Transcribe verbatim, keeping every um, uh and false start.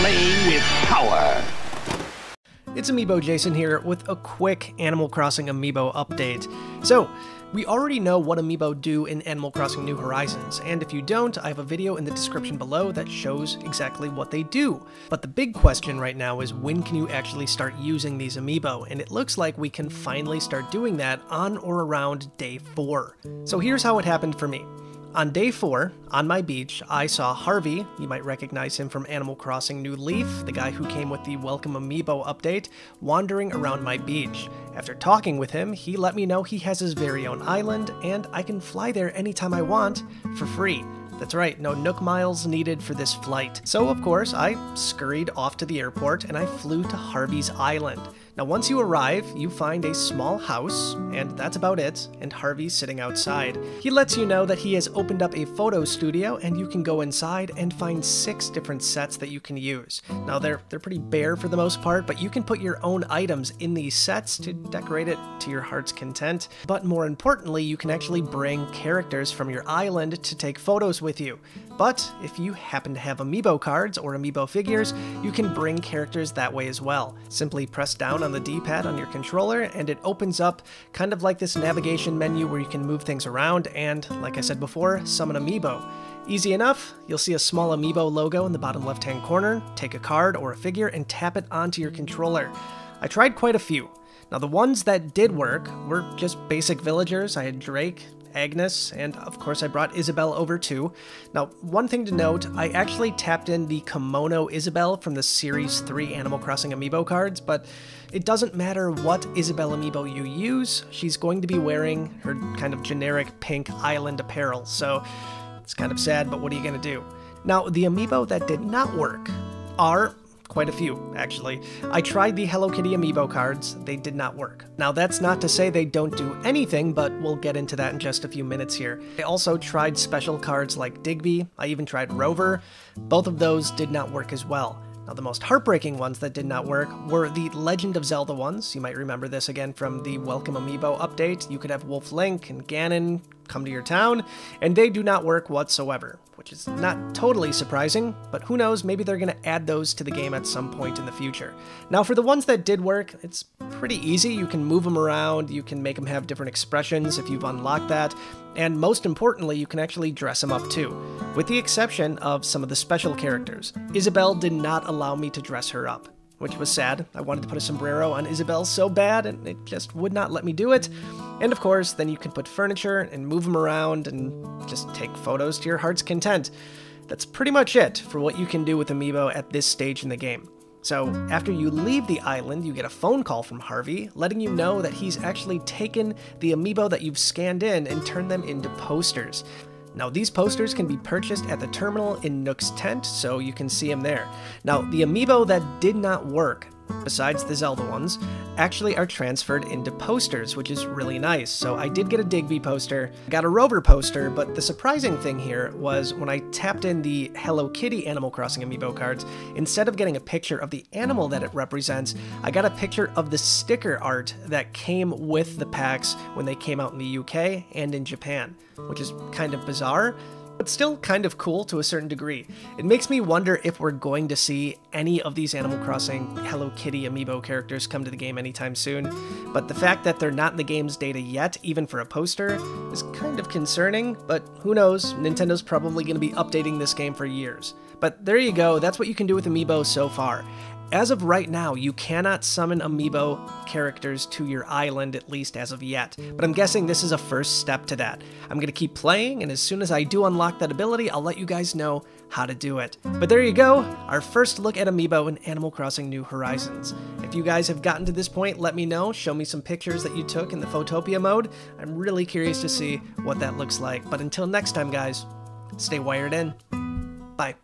playing with power. It's Amiibo Jason here with a quick Animal Crossing Amiibo update. So, we already know what Amiibo do in Animal Crossing New Horizons, and if you don't, I have a video in the description below that shows exactly what they do. But the big question right now is when can you actually start using these Amiibo, and it looks like we can finally start doing that on or around day four. So here's how it happened for me. On day four, on my beach, I saw Harvey. You might recognize him from Animal Crossing New Leaf, the guy who came with the Welcome Amiibo update, wandering around my beach. After talking with him, he let me know he has his very own island, and I can fly there anytime I want, for free. That's right, no Nook miles needed for this flight. So of course, I scurried off to the airport and I flew to Harvey's island. Now once you arrive, you find a small house, and that's about it, and Harvey's sitting outside. He lets you know that he has opened up a photo studio, and you can go inside and find six different sets that you can use. Now they're, they're pretty bare for the most part, but you can put your own items in these sets to decorate it to your heart's content. But more importantly, you can actually bring characters from your island to take photos with you. But if you happen to have Amiibo cards or Amiibo figures, you can bring characters that way as well. Simply press down on the D-pad on your controller and it opens up kind of like this navigation menu where you can move things around and, like I said before, summon Amiibo. Easy enough, you'll see a small Amiibo logo in the bottom left-hand corner, take a card or a figure and tap it onto your controller. I tried quite a few. Now the ones that did work were just basic villagers. I had Drake, Agnes, and of course I brought Isabelle over too. Now, one thing to note, I actually tapped in the Kimono Isabelle from the Series three Animal Crossing Amiibo cards, but it doesn't matter what Isabelle Amiibo you use, she's going to be wearing her kind of generic pink island apparel, so it's kind of sad, but what are you going to do? Now, the Amiibo that did not work are quite a few, actually. I tried the Hello Kitty Amiibo cards, they did not work. Now that's not to say they don't do anything, but we'll get into that in just a few minutes here. I also tried special cards like Digby, I even tried Rover, both of those did not work as well. Now, the most heartbreaking ones that did not work were the Legend of Zelda ones. You might remember this again from the Welcome Amiibo update. You could have Wolf Link and Ganon come to your town, and they do not work whatsoever, which is not totally surprising, but who knows, maybe they're going to add those to the game at some point in the future. Now, for the ones that did work, it's pretty easy. You can move them around, you can make them have different expressions if you've unlocked that, and most importantly, you can actually dress them up too. With the exception of some of the special characters. Isabelle did not allow me to dress her up, which was sad. I wanted to put a sombrero on Isabelle so bad, and it just would not let me do it. And of course, then you can put furniture and move them around and just take photos to your heart's content. That's pretty much it for what you can do with Amiibo at this stage in the game. So, after you leave the island, you get a phone call from Harvey, letting you know that he's actually taken the Amiibo that you've scanned in and turned them into posters. Now, these posters can be purchased at the terminal in Nook's tent, so you can see them there. Now, the Amiibo that did not work, besides the Zelda ones, actually are transferred into posters, which is really nice. So I did get a Digby poster, got a Rover poster, but the surprising thing here was when I tapped in the Hello Kitty Animal Crossing Amiibo cards, instead of getting a picture of the animal that it represents, I got a picture of the sticker art that came with the packs when they came out in the U K and in Japan, which is kind of bizarre, but still kind of cool to a certain degree. It makes me wonder if we're going to see any of these Animal Crossing Hello Kitty Amiibo characters come to the game anytime soon, but the fact that they're not in the game's data yet, even for a poster, is kind of concerning, but who knows, Nintendo's probably going to be updating this game for years. But there you go, that's what you can do with Amiibo so far. As of right now, you cannot summon Amiibo characters to your island, at least as of yet, but I'm guessing this is a first step to that. I'm going to keep playing, and as soon as I do unlock that ability, I'll let you guys know how to do it. But there you go, our first look at Amiibo in Animal Crossing New Horizons. If you guys have gotten to this point, let me know, show me some pictures that you took in the Photopia mode. I'm really curious to see what that looks like, but until next time guys, stay wired in. Bye.